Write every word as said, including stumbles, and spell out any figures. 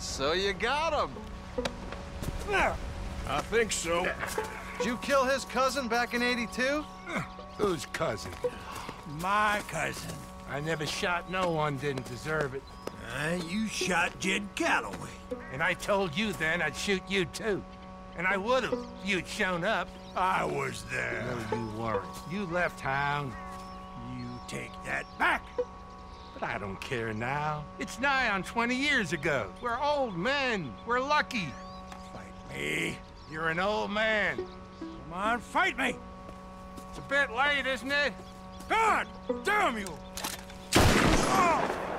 So you got him. I think so. Did you kill his cousin back in eighty-two? Whose cousin? My cousin. I never shot no one, didn't deserve it. Uh, you shot Jed Calloway. And I told you then I'd shoot you too. And I would've, if you'd shown up. I was there. No, you weren't. You left hound. You take that back. But I don't care now. It's nigh on twenty years ago. We're old men. We're lucky. Fight me. You're an old man. Come on, fight me. It's a bit late, isn't it? God damn you! Oh!